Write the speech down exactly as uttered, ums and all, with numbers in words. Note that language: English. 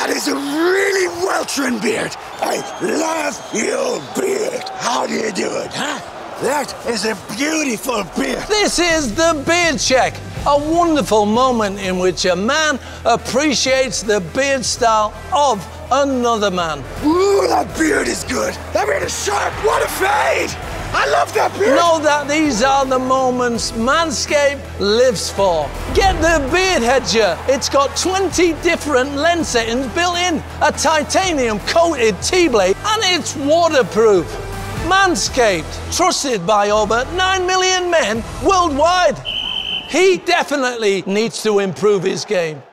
That is a really well-trimmed beard. I love your beard. How do you do it, huh? That is a beautiful beard. This is the Beard Check, a wonderful moment in which a man appreciates the beard style of another man. Ooh, that beard is good. That beard is sharp. What a fade! I love that beard! Know that these are the moments Manscaped lives for. Get the Beard Hedger. It's got twenty different lens settings built in, a titanium coated T-blade, and it's waterproof. Manscaped, trusted by over nine million men worldwide. He definitely needs to improve his game.